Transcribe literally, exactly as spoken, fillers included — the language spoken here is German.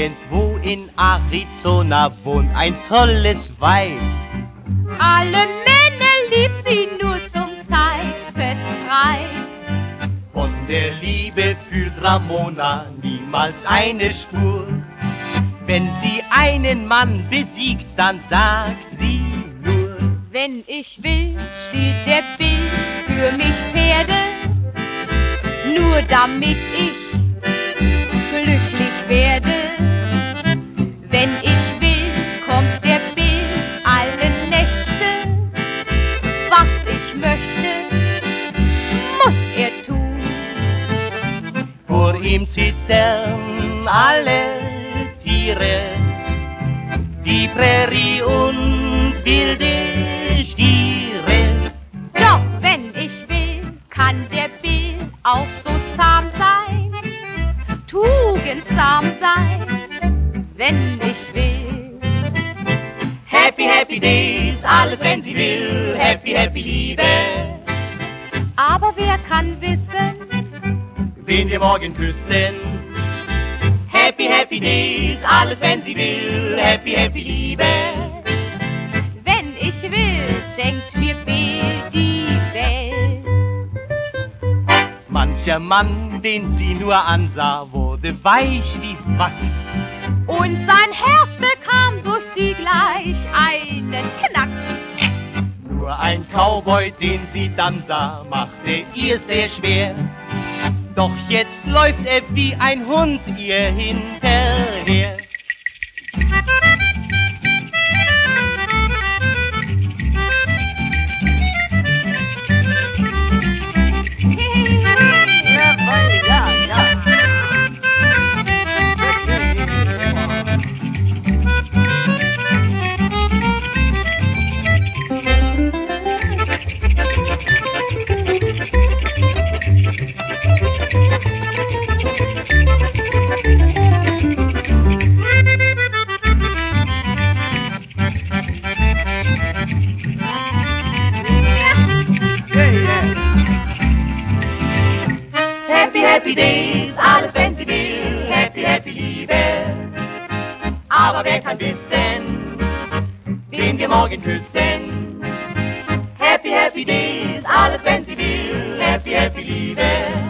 irgendwo in Arizona wohnt ein tolles Weib. Alle Männer liebt sie nur zum Zeitvertreib. Von der Liebe fühlt Ramona niemals eine Spur. Wenn sie einen Mann besiegt, dann sagt sie nur: Wenn ich will, steht der Bild für mich Pferde, nur damit ich glücklich werde. Wenn ich will, kommt der Bild alle Nächte, was ich möchte, muss er tun. Vor ihm zittern alle Tiere, die Prärie und wilde Stiere. Doch wenn ich will, kann der Bill auch so zahm sein, tugendsam sein, wenn ich will. Happy, happy days, alles wenn sie will, happy, happy Liebe. Aber wer kann wissen, wen wir morgen küssen? Happy, happy days, alles wenn sie will, happy, happy Liebe. Wenn ich will, schenkt mir Bill die Welt. Mancher Mann, den sie nur ansah, wurde weich wie Wachs. Und sein Herz bekam durch sie gleich einen Knacks. Nur ein Cowboy, den sie dann sah, machte ihr sehr schwer. Doch jetzt läuft er wie ein Hund ihr hinterher. Happy days, alles wenn sie will, happy, happy Liebe. Aber wer kann wissen, wen wir morgen küssen? Happy, happy days, alles wenn sie will, happy, happy Liebe.